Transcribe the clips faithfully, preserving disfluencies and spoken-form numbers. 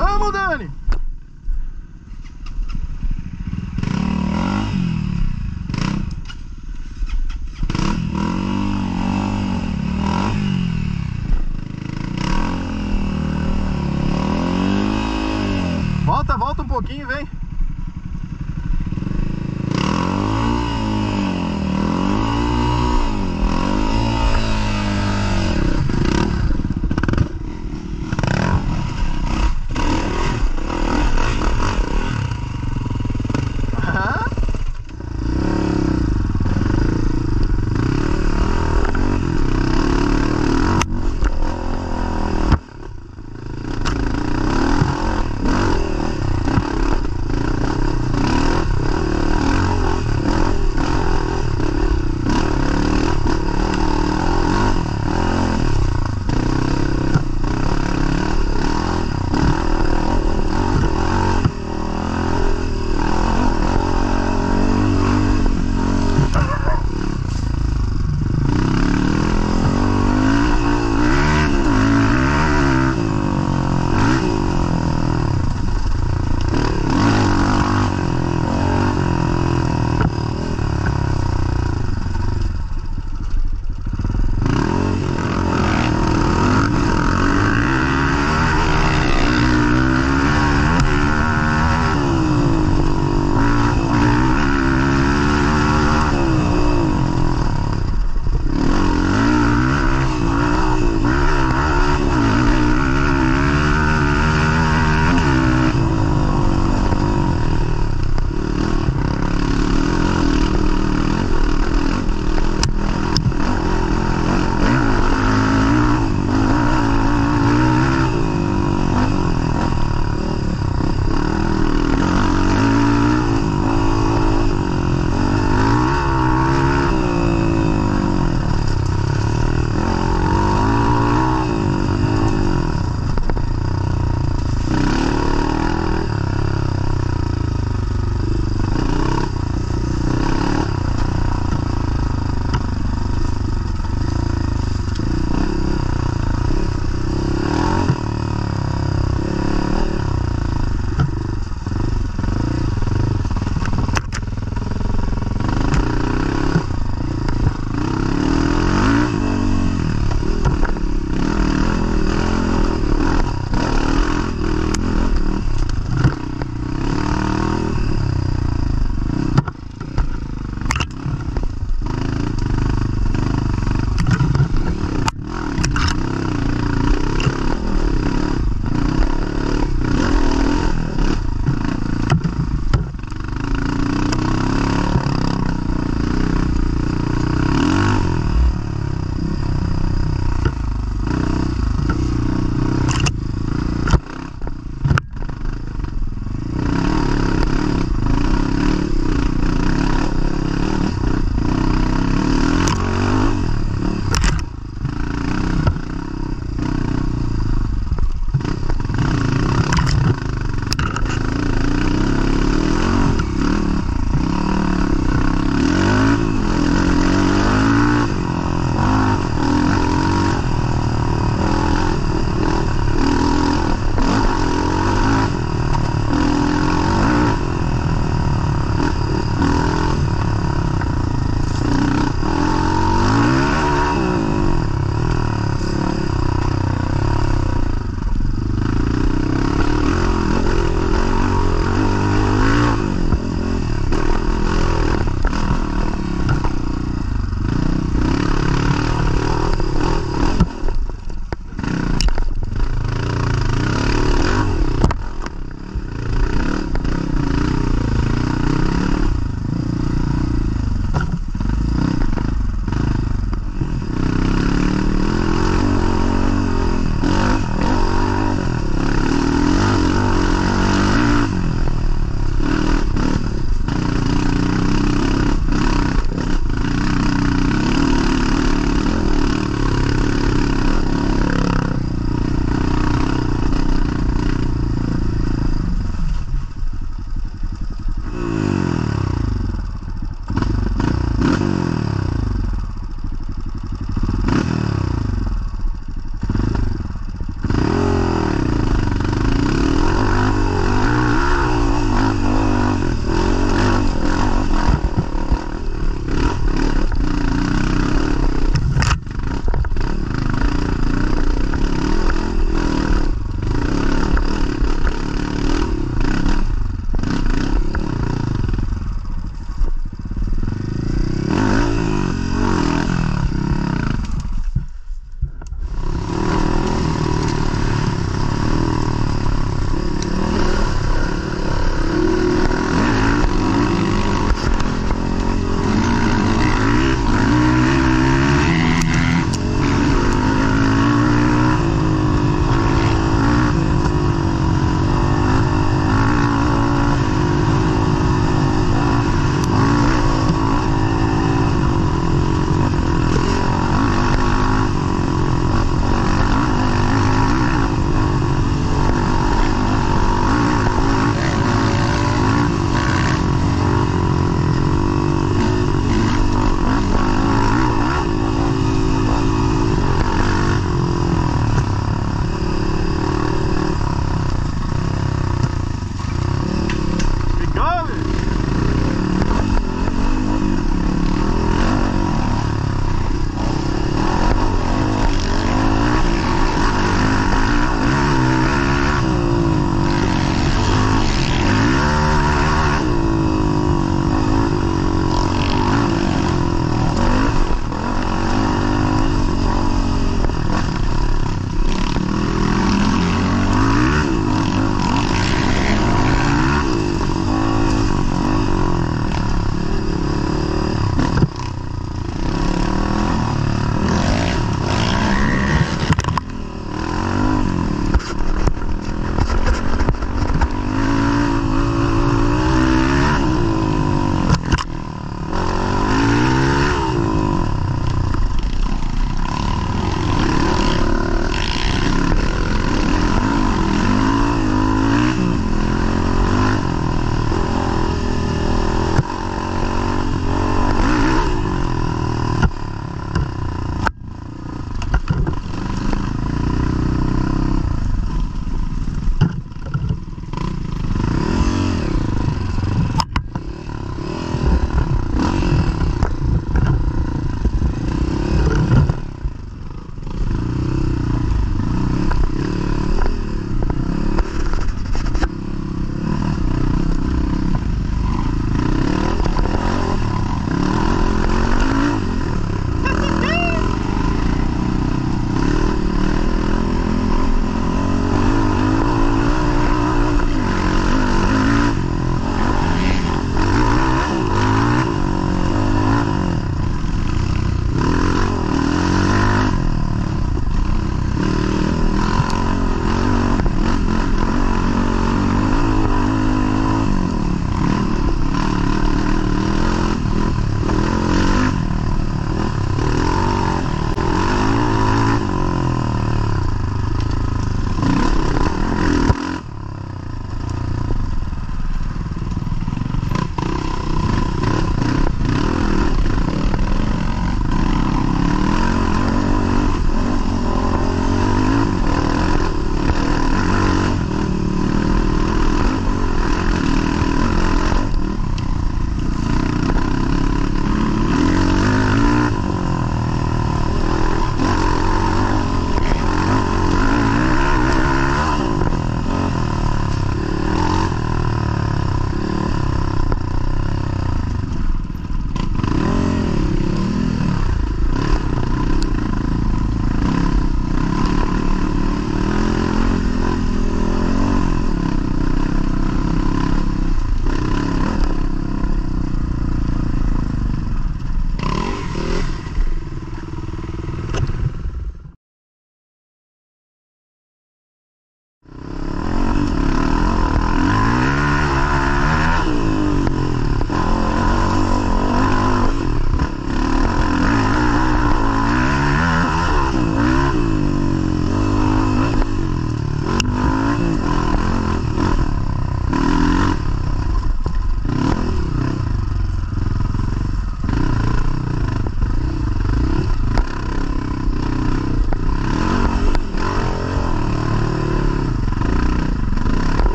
Vamos, Dani! Volta, volta um pouquinho, vem.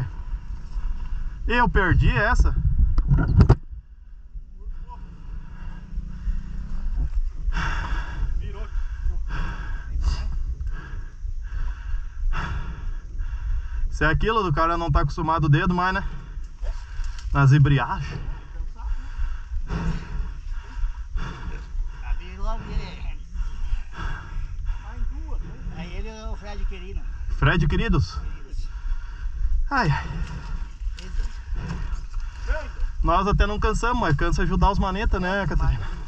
quê? Eu perdi essa? Virou. Isso é aquilo do cara não tá acostumado o dedo mais, né? Nas embreagens. Aí ele é o Fred Querido. Fred Queridos? Ai, ai. Nós até não cansamos, mas cansa ajudar os manetas, né, Catarina?